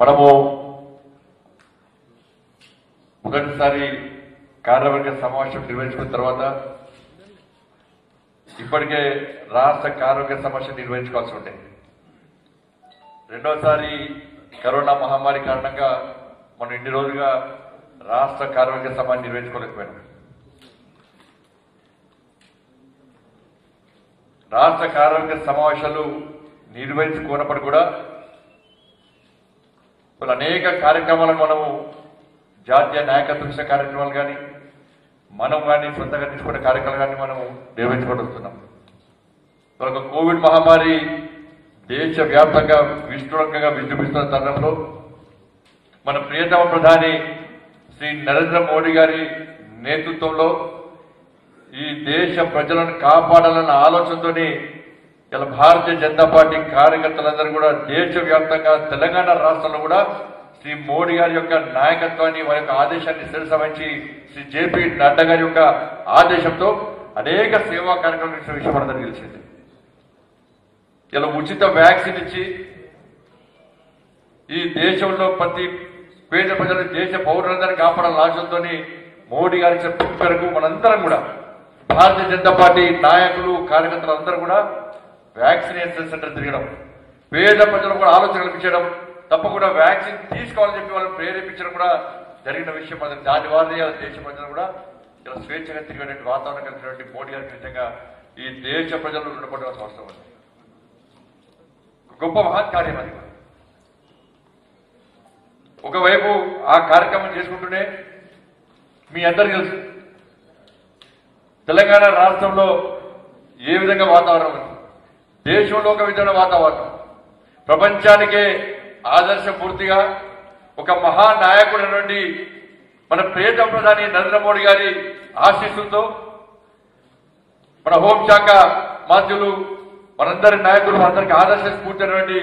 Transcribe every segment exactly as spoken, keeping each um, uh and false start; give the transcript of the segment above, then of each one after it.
మనము మొదటిసారి కార్యవర్గ సమావేశం నిర్వహించుకున్న తర్వాత ఇప్పటికే రాష్ట్ర కార్యవర్గ సమావేశం నిర్వహించుకోవాల్సి ఉండే, రెండోసారి కరోనా మహమ్మారి కారణంగా మనం ఇన్ని రోజులుగా రాష్ట్ర కార్యవర్గ సమావేశం నిర్వహించుకోలేకపోయాం. రాష్ట్ర కార్యవర్గ సమావేశాలు నిర్వహించుకున్నప్పుడు కూడా ఇప్పుడు అనేక కార్యక్రమాలను మనము జాతీయ నాయకత్వ కార్యక్రమాలు కానీ మనం కానీ సొంతగా తీసుకునే కార్యక్రమాలు కానీ మనం నిర్వహించుకోగలుగుతున్నాం. ఒక కోవిడ్ మహమ్మారి దేశవ్యాప్తంగా విస్తృతంగా విజృంభిస్తున్న తరుణంలో మన ప్రియతమ ప్రధాని శ్రీ నరేంద్ర మోడీ గారి నేతృత్వంలో ఈ దేశ ప్రజలను కాపాడాలన్న ఆలోచనతోనే ఇలా భారతీయ జనతా పార్టీ కార్యకర్తలందరూ కూడా దేశవ్యాప్తంగా తెలంగాణ రాష్ట్రంలో కూడా శ్రీ మోడీ గారి యొక్క నాయకత్వాన్ని వారి యొక్క ఆదేశాన్ని శిరసవహించి శ్రీ జేపీ నడ్డా గారి యొక్క ఆదేశంతో అనేక సేవా కార్యక్రమాలు చేసిన విషయం అందరూ తెలిసింది. ఇలా ఉచిత వ్యాక్సిన్ ఇచ్చి ఈ దేశంలో ప్రతి పేద ప్రజలు దేశ పౌరులందరినీ కాపాడాలన్న ఆలోచనతో మోడీ గారి ఇచ్చిన పిలుపు మేరకు మనందరం కూడా భారతీయ జనతా పార్టీ నాయకులు కార్యకర్తలు అందరూ కూడా వ్యాక్సినేషన్ సెంటర్ తిరగడం, పేద ప్రజలు కూడా ఆలోచన కల్పించడం, తప్పకుండా వ్యాక్సిన్ తీసుకోవాలని చెప్పి వాళ్ళని ప్రేరేపించడం కూడా జరిగిన విషయం. అది దాని వారి దేశ ప్రజలు కూడా ఇలా స్వేచ్ఛగా తిరిగినటువంటి వాతావరణం కలిగినటువంటి మోడీ గారికి నిజంగా ఈ దేశ ప్రజలు ఉండబడాల్సిన అవసరం ఉంది. గొప్ప మహత్ కార్యం అది. ఒకవైపు ఆ కార్యక్రమం చేసుకుంటూనే మీ అందరికీ తెలుసు తెలంగాణ రాష్ట్రంలో ఏ విధంగా వాతావరణం ఉంది, దేశంలో ఒక విధమైన వాతావరణం, ప్రపంచానికే ఆదర్శపూర్తిగా ఒక మహానాయకుడు నుండి మన ప్రియతమ ప్రధాని నరేంద్ర మోడీ గారి ఆశీస్సులతో మన హోంశాఖ మంత్రులు మనందరి నాయకులు మనందరికీ ఆదర్శ స్ఫూర్తి అయినటువంటి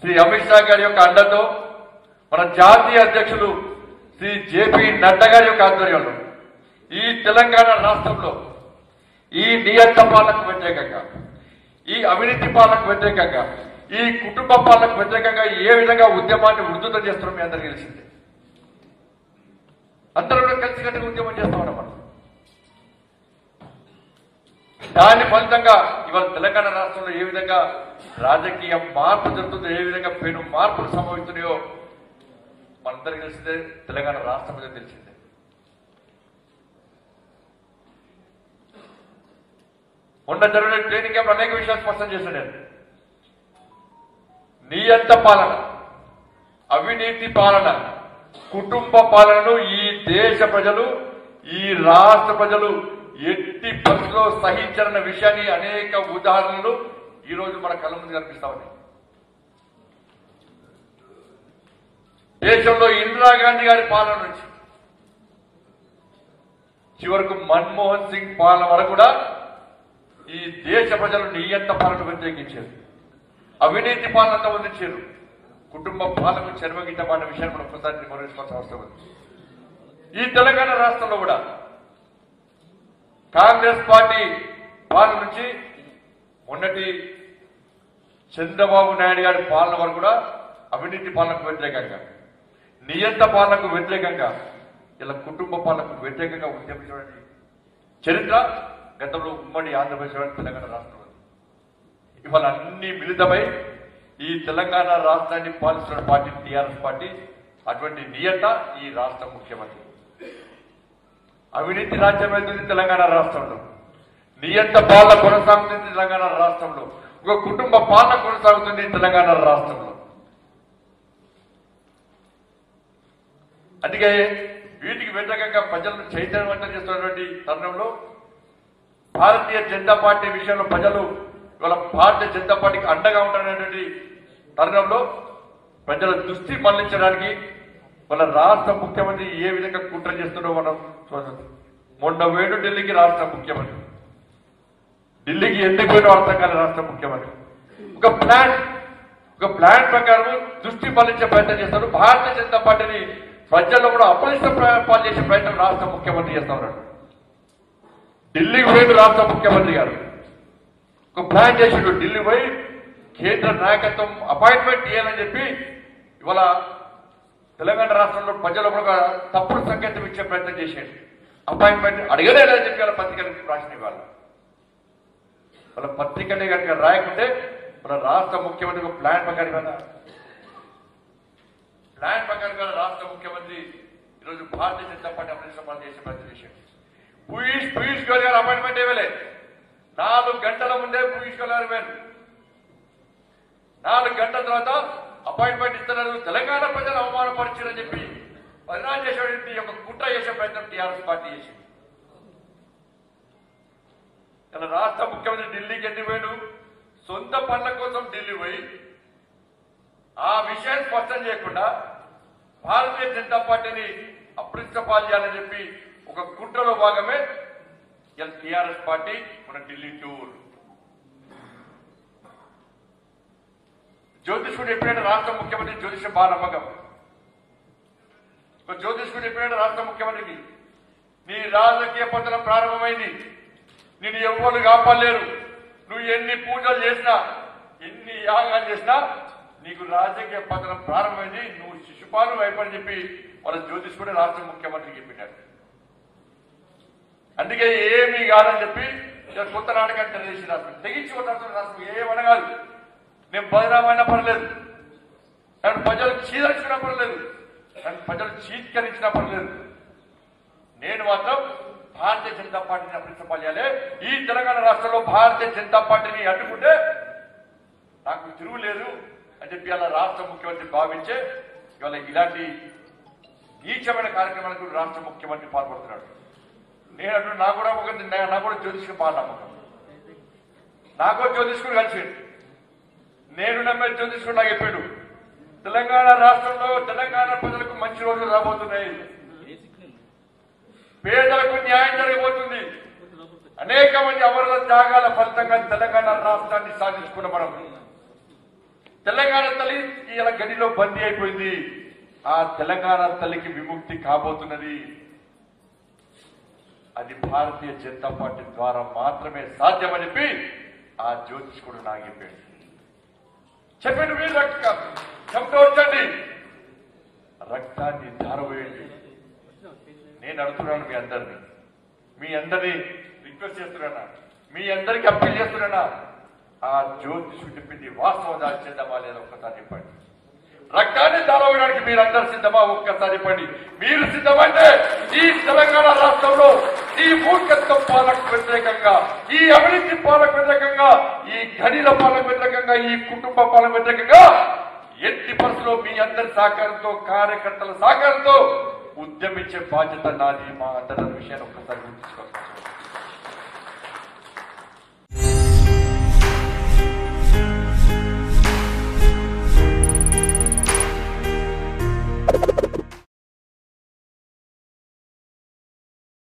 శ్రీ అమిత్ షా గారి యొక్క అండతో మన జాతీయ అధ్యక్షులు శ్రీ జేపీ నడ్డా గారి యొక్క ఆధ్వర్యంలో ఈ తెలంగాణ రాష్ట్రంలో ఈ నియంత పాలనకు వ్యతిరేకంగా, ఈ అవినీతి పాలనకు వ్యతిరేకంగా, ఈ కుటుంబ పాలనకు వ్యతిరేకంగా ఏ విధంగా ఉద్యమాన్ని ఉధృతం చేస్తున్నాం మీ అందరికీ తెలిసింది. అందరూ కూడా కలిసికట్టుగా ఉద్యమం చేస్తామన్న మనం. దాని ఫలితంగా ఇవాళ తెలంగాణ రాష్ట్రంలో ఏ విధంగా రాజకీయ మార్పు జరుగుతుందో, ఏ విధంగా పెను మార్పులు సంభవిస్తున్నాయో మనందరికీ తెలిసిందే, తెలంగాణ రాష్ట్రం మీద తెలిసిందే. మొన్న జరిగిన ట్రైనింగ్ క్యాంప్ అనేక విషయాలు స్పష్టం చేశాను నేను. నియంత పాలన, అవినీతి పాలన, కుటుంబ పాలనను ఈ దేశ ప్రజలు, ఈ రాష్ట్ర ప్రజలు ఎట్టి పరిస్థితుల్లో సహించారన్న విషయాన్ని అనేక ఉదాహరణలు ఈరోజు మన కళ్ళ ముందు కనిపిస్తా ఉన్నాయి. దేశంలో ఇందిరాగాంధీ గారి పాలన నుంచి చివరకు మన్మోహన్ సింగ్ పాలన వరకు కూడా ఈ దేశ ప్రజలు నియంత పాలన వ్యతిరేకించారు, అవినీతి పాలనతో వందించారు, కుటుంబ పాలన చెరవగిట్టమన్న విషయాన్ని మనం ఒక్కసారి గమనించుకోవాల్సిన అవసరం ఉంది. ఈ తెలంగాణ రాష్ట్రంలో కూడా కాంగ్రెస్ పార్టీ పాలన నుంచి మొన్నటి చంద్రబాబు నాయుడు గారి పాలన వరకు కూడా అవినీతి పాలనకు వ్యతిరేకంగా, నియంత పాలనకు వ్యతిరేకంగా, ఇలా కుటుంబ పాలనకు వ్యతిరేకంగా ఉద్యమించడానికి చరిత్ర గతంలో ఉమ్మడి ఆంధ్రప్రదేశ్ తెలంగాణ రాష్ట్రం ఉంది. ఇవాళ అన్ని మిళితమై ఈ తెలంగాణ రాష్ట్రాన్ని పాలిస్తున్న పార్టీ టీఆర్ఎస్ పార్టీ. అటువంటి నియంత ఈ రాష్ట్ర ముఖ్యమంత్రి అవినీతి రాజ్యం వెళ్తుంది తెలంగాణ రాష్ట్రంలో, నియంత పాలన కొనసాగుతుంది తెలంగాణ రాష్ట్రంలో, ఒక కుటుంబ పాలన కొనసాగుతుంది తెలంగాణ రాష్ట్రంలో. అందుకే వీటికి వ్యతిరేకంగా ప్రజలను చైతన్యవంతం చేస్తున్నటువంటి తరుణంలో భారతీయ జనతా పార్టీ విషయంలో ప్రజలు ఇవాళ భారతీయ జనతా పార్టీకి అండగా ఉంటారనేటువంటి తరుణంలో ప్రజల దృష్టి మళ్లించడానికి వాళ్ళ రాష్ట్ర ముఖ్యమంత్రి ఏ విధంగా కుట్ర చేస్తున్నారో మనం చూడండి. మొన్న వేడు ఢిల్లీకి రాష్ట్ర ముఖ్యమంత్రి, ఢిల్లీకి ఎందుకు వేడు అర్థం కాని రాష్ట్ర ముఖ్యమంత్రి ఒక ప్లాన్ ఒక ప్లాన్ ప్రకారం దృష్టి మళ్లించే ప్రయత్నం చేస్తారు. భారతీయ జనతా పార్టీని ప్రజల్లో కూడా అపరిష్ట పాలు చేసే ప్రయత్నం రాష్ట్ర ముఖ్యమంత్రి చేస్తా ఉన్నాడు. ఢిల్లీకి పోయి రాష్ట్ర ముఖ్యమంత్రి గారు ఒక ప్లాన్ చేసిండు, ఢిల్లీ పోయి కేంద్ర నాయకత్వం అపాయింట్మెంట్ ఇవ్వాలని చెప్పి ఇవాళ తెలంగాణ రాష్ట్రంలో ప్రజలకు ఒక తప్పుడు సంకేతం ఇచ్చే ప్రయత్నం చేశారు. అపాయింట్మెంట్ అడగలేదని చెప్పి పత్రికలకి రాసిన ఇవ్వాలి. వాళ్ళ పత్రికనే కనుక రాయకుంటే మన రాష్ట్ర ముఖ్యమంత్రి ప్లాన్ ప్రకారం కదా ప్లాన్ ప్రకారంగా రాష్ట్ర ముఖ్యమంత్రి ఈరోజు భారతీయ జనతా పార్టీ అమలు చేసే ప్రయత్నం చేశారు. పీయూష్ పీయూష్ గోయల్ గారు అపాయింట్మెంట్ ఇవ్వలే. నాలుగు గంటల ముందే పీయూష్ గోయల్ గారు వేరు నాలుగు గంటల తర్వాత అపాయింట్మెంట్ ఇస్తున్నారు. తెలంగాణ ప్రజలు అవమానపరిచారని చెప్పి పరిణామం చేసేటువంటి యొక్క కుట్ర చేసే ప్రయత్నం టీఆర్ఎస్ పార్టీ చేసింది. తన రాష్ట్ర ముఖ్యమంత్రి ఢిల్లీకి ఎన్నిపోయాడు. సొంత పనుల కోసం ఢిల్లీ పోయి ఆ విషయాన్ని స్పష్టం చేయకుండా భారతీయ జనతా పార్టీని అప్రతిష్టపాలు చేయాలని చెప్పి ఒక కుట్రలో భాగమే ఇలా టీఆర్ఎస్ పార్టీ మన ఢిల్లీ టూర్. జ్యోతిష్కుడు ఎప్పుడైనా రాష్ట్ర ముఖ్యమంత్రి జ్యోతిష్యం బాగా నమ్మకం. జ్యోతిష్కుడు ఎప్పుడైనా రాష్ట్ర ముఖ్యమంత్రికి నీ రాజకీయ పతనం ప్రారంభమైంది, నేను ఎవ్వరు కాపాడలేరు, నువ్వు ఎన్ని పూజలు చేసినా ఎన్ని యాగాలు చేసినా నీకు రాజకీయ పతనం ప్రారంభమైంది, నువ్వు శిశుపాలు అయిపోయి చెప్పి వాళ్ళ జ్యోతిష్కుడే రాష్ట్ర ముఖ్యమంత్రికి చెప్పినారు. అందుకే ఏమీ కాదని చెప్పి కొత్త నాటకాన్ని తెలియజేసి రాష్ట్రం తెగించుకున్న రాష్ట్రం ఏమనగాదు. మేము బదనామైనా పర్లేదు, నన్ను ప్రజలు చీదరించినా పర్లేదు, నన్ను ప్రజలు చీత్కరించినా పర్లేదు, నేను మాత్రం భారతీయ జనతా పార్టీని అప్రతిష్టపాలు. ఈ తెలంగాణ రాష్ట్రంలో భారతీయ జనతా పార్టీని అడ్డుకుంటే నాకు తిరుగులేదు అని చెప్పి అలా రాష్ట్ర ముఖ్యమంత్రి భావించే ఇవాళ ఇలాంటి నీచమైన కార్యక్రమాలకు రాష్ట్ర ముఖ్యమంత్రి పాల్పడుతున్నాడు. నేను అటు నా కూడా ఒక నా కూడా జ్యోతిష్కుని బాగా నమ్మకం, నాకు జ్యోతిష్కుని కలిసాడు, నేను నమ్మే జ్యోతిష్కుడు నాకు చెప్పాడు తెలంగాణ రాష్ట్రంలో తెలంగాణ ప్రజలకు మంచి రోజులు రాబోతున్నాయి, పేదలకు న్యాయం జరగబోతుంది, అనేక మంది అమరుల త్యాగాల ఫలితంగా తెలంగాణ రాష్ట్రాన్ని సాధించుకున్న మనం తెలంగాణ తల్లి ఇలా గడిలో బందీ అయిపోయింది, ఆ తెలంగాణ తల్లికి విముక్తి కాబోతున్నది, అది భారతీయ జనతా పార్టీ ద్వారా మాత్రమే సాధ్యమని చెప్పి ఆ జ్యోతిష్కుడు నాకు చెప్పాడు. చెప్పాడు మీరు రక్తండి రక్తాన్ని ధారవేయండి. నేను అడుగుతున్నాను మీ అందరినీ, మీ అందరినీ రిక్వెస్ట్ చేస్తున్నా, మీ అందరికీ అప్పీల్ చేస్తున్నా, ఆ జ్యోతిష్కుడు చెప్పింది వాస్తవం దాచేద్దామా లేదా ఒక్కసారి చెప్పండి. రక్తాన్ని దారవేయడానికి మీరందరూ సిద్ధమా ఒక్కసారి చెప్పండి. మీరు సిద్ధమైతే ఈ తెలంగాణ రాష్ట్రంలో ఈ మూర్ఖత్వం పాలకు వ్యతిరేకంగా, ఈ అవినీతి పాలకు వ్యతిరేకంగా, ఈ ఘనీల పాలకు వ్యతిరేకంగా, ఈ కుటుంబ పాలకు వ్యతిరేకంగా ఎట్టి పరిస్థితుల్లో మీ అందరి సహకారంతో, కార్యకర్తల సహకారంతో ఉద్యమించే బాధ్యత నాది, మా అందరి విషయాన్ని ఒక్కసారి గుర్తించుకోవచ్చు.